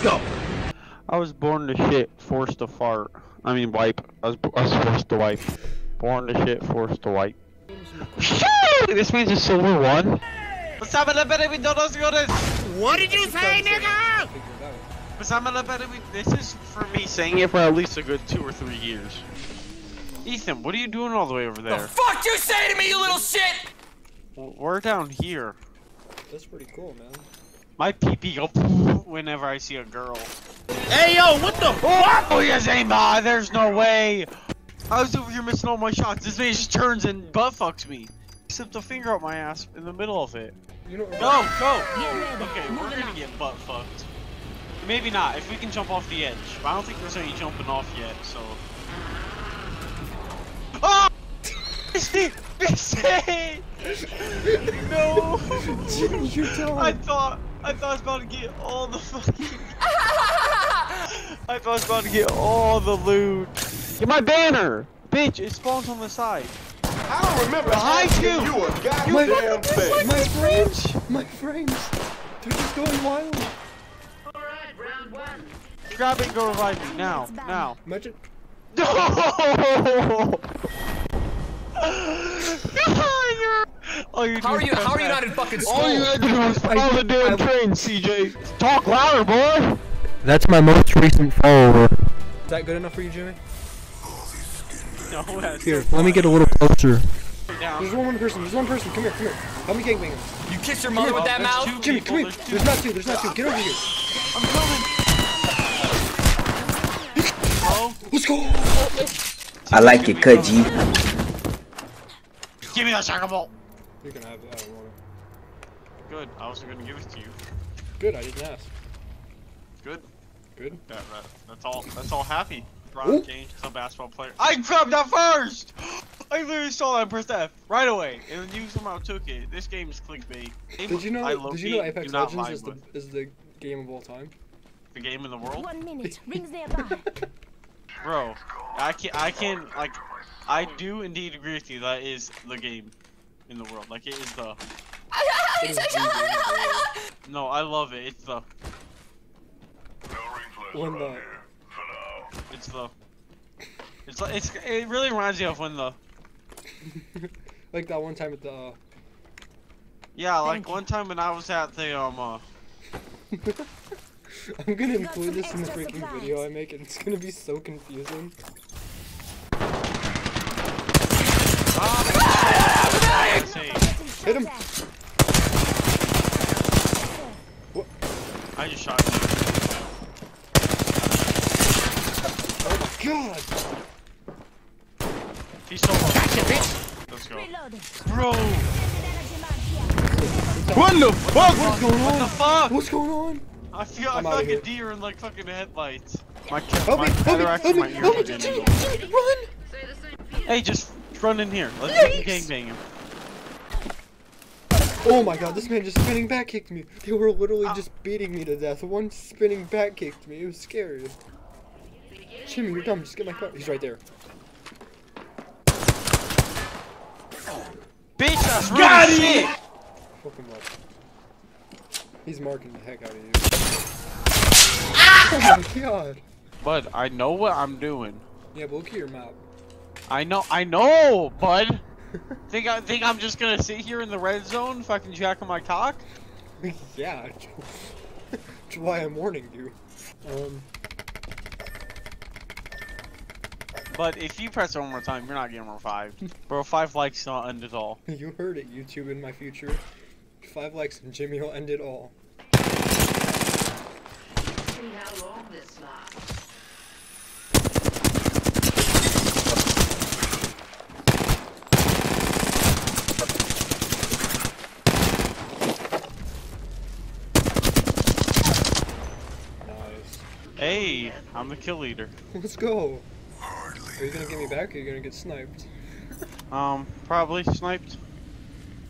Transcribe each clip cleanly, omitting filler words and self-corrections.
Let's go. I was born to shit, forced to fart. I mean, wipe. I was forced to wipe. Born to shit, forced to wipe. This means it's silver one. What did you say, nigga? This is for me saying it for at least a good 2 or 3 years. Ethan, what are you doing all the way over there? The fuck you say to me, you little shit? We're down here. That's pretty cool, man. My pee-pee go whenever I see a girl. Hey, yo, what the fuck? Oh, yes, aimbot. There's no way. I was over here missing all my shots. This man just turns and butt fucks me. Slipped a finger up my ass in the middle of it. You don't go. Okay, we're gonna get butt fucked. Maybe not, if we can jump off the edge. But I don't think there's any jumping off yet, so. Oh! Missed it! No! I thought I was about to get all the fucking. I thought I was about to get all the loot. Get my banner! Bitch, it spawns on the side. I don't remember. Behind you! You a goddamn bitch! My friends! They're just going wild. Alright, round one. Grab it and go revive me. Now. Imagine. No! How are you not in fucking school? All you had to do was follow the damn train, CJ. Talk louder, boy! That's my most recent follower. Is that good enough for you, Jimmy? No, here, let me get a little closer. There's one person. Come here. Help me gangbang him. You kiss your mother with that mouth? Jimmy, come here. There's not two. Get over here. I'm coming. Oh. Let's go. I like it, cut G. Give me that soccer ball! You can have it out of water. Good, I was gonna give it to you. Good, I didn't ask. Good? That's all happy. Brown James, some basketball player. I grabbed that first! I literally saw that and pressed F right away. And you somehow took it. This game is clickbait. Did you know ApexLegends is the game of all time? The game in the world? 1 minute, rings nearby. Bro, I do indeed agree with you. That is the game in the world. Like, it is the. No, I love it. It's the. It really reminds me of when the. Like that one time at the. Yeah, like one time when I was at the I'm gonna include this in the freaking video I make, and it's gonna be so confusing. Hit him! What? I just shot him. Oh god! He's so hard. Gotcha, bitch! Let's go. Bro! What the fuck? What's going on? I feel like a deer in like fucking headlights. My Help me! Run! Hey, just run in here. Let's gangbang him. Oh my god, this man just spinning back kicked me. They were literally just beating me to death. One spinning back kicked me. It was scary. Jimmy, you're dumb. Just get my car. He's right there. Bitch, that's got it! Fuck him up. He's marking the heck out of you. Ah! Oh my god. Bud, I know what I'm doing. Yeah, but look at your map. I know, bud. Think I'm just gonna sit here in the red zone fucking jacking my cock? Yeah, that's why I'm warning you. But if you press it one more time, you're not getting revived. Bro, 5 likes not end it all. You heard it, YouTube in my future. 5 likes and Jimmy will end it all. See how long this lasts. Hey, I'm the kill leader. Let's go. Are you gonna get me back or are you gonna get sniped? Probably sniped.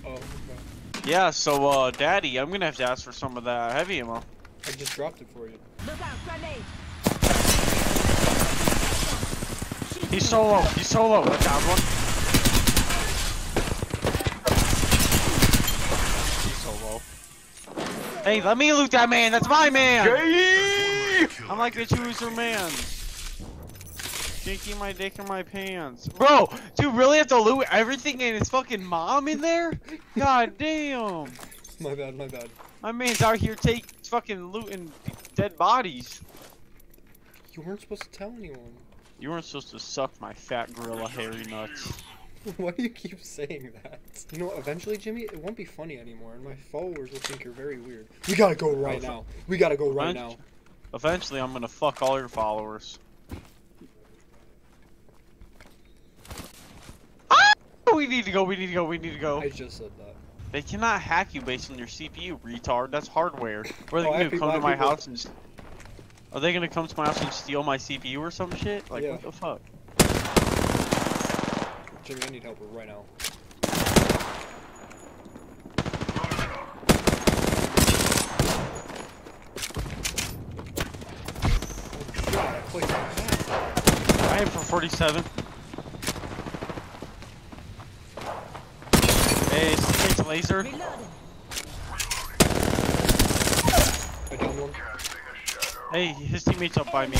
Oh, okay. Yeah, so, Daddy, I'm gonna have to ask for some of that heavy ammo. I just dropped it for you. He's so low. I got one. He's so low. Hey, let me loot that man. That's my man. Yeah. I'm like a chooser man. Shaking my dick in my pants. Bro, dude, really have to loot everything and his fucking mom in there? God damn. My bad, my bad. My man's out here fucking looting dead bodies. You weren't supposed to tell anyone. You weren't supposed to suck my fat gorilla hairy nuts. Why do you keep saying that? You know what, eventually, Jimmy, it won't be funny anymore, and my followers will think you're very weird. We gotta go right now. We gotta go right now. Eventually, I'm gonna fuck all your followers. Ah! We need to go, we need to go, we need to go. I just said that. They cannot hack you based on your CPU, retard. That's hardware. What are they gonna come to my house and... Are they gonna come to my house and steal my CPU or some shit? Like, what the fuck? Jimmy, I need help right now. Oh God, I played that. I am for 47. Hey, it's laser. I downed one. Hey, his teammate's up by me.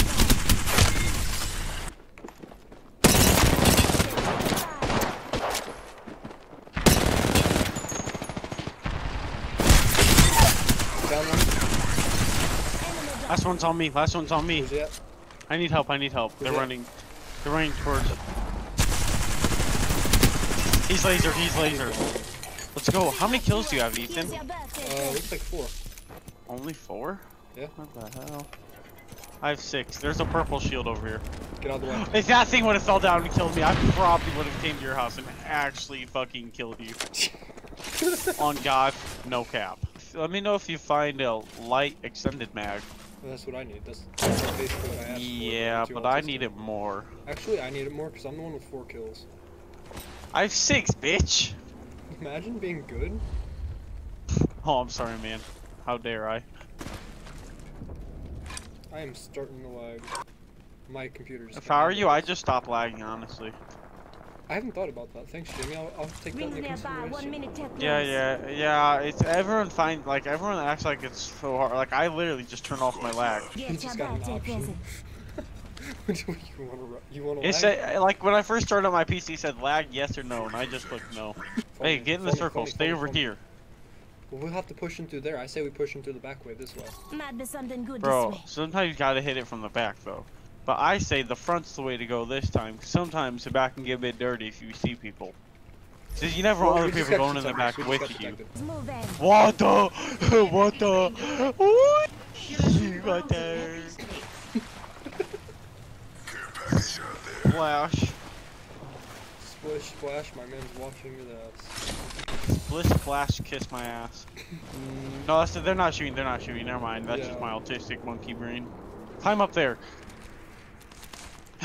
Last one's on me, last one's on me. I need help, I need help. They're running. They're running towards. He's laser, he's laser. Let's go. How many kills do you have, Ethan? Looks like 4. Only 4? Yeah. What the hell? I have 6. There's a purple shield over here. Get out of the way. If that thing would have fell down and killed me, I probably would have came to your house and actually fucking killed you. On God, no cap. Let me know if you find a light extended mag. Well, that's what I need. That's basically what I asked for. Yeah, but I need it more. Actually, I need it more because I'm the one with 4 kills. I have 6, bitch! Imagine being good. Oh, I'm sorry, man. How dare I? I am starting to lag. My computer's... If I were you, I'd just stop lagging, honestly. I haven't thought about that. Thanks, Jimmy. I'll take that into consideration. Yeah. It's everyone acts like it's so hard. Like I literally just turned off my lag. You just got an option. you want to lag? It said, like when I first started on my PC, it said lag yes or no, and I just clicked no. Hey, get in the circle. Stay over here. Well, we'll have to push him through there. I say we push him through the back way this way. Might be something good this way. Sometimes you gotta hit it from the back though. But I say the front's the way to go this time. Cause sometimes the back can get a bit dirty if you see people. Cause you never want other people going in the back with you. What the? What the? What? You got there. Splash. Splish splash, my man's watching your ass. Splish splash, kiss my ass. No, that's they're not shooting. They're not shooting. Never mind. That's just my autistic monkey brain. Climb up there.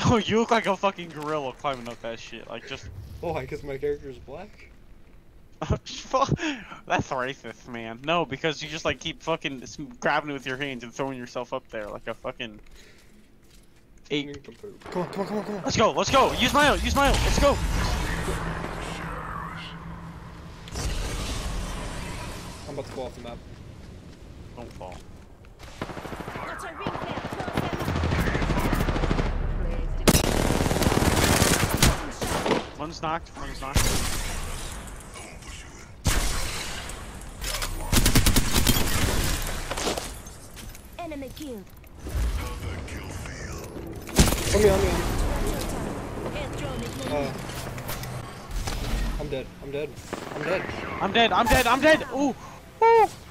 Oh, you look like a fucking gorilla climbing up that shit, like just... Oh, I guess my character's black? That's racist, man. No, because you just like keep fucking grabbing it with your hands and throwing yourself up there like a fucking... ape. Come on. Let's go! Use my ult, let's go! I'm about to fall off the map. Don't fall. One's knocked. Enemy killed. I'm dead. Ooh.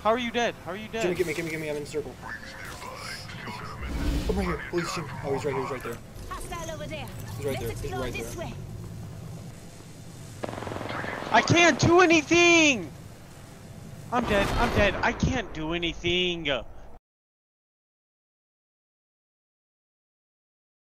How are you dead? Jimmy, get me. I'm in a circle. I'm right here. Please, Jimmy. Oh, he's right there. He's right there. I can't do anything! I'm dead. I can't do anything.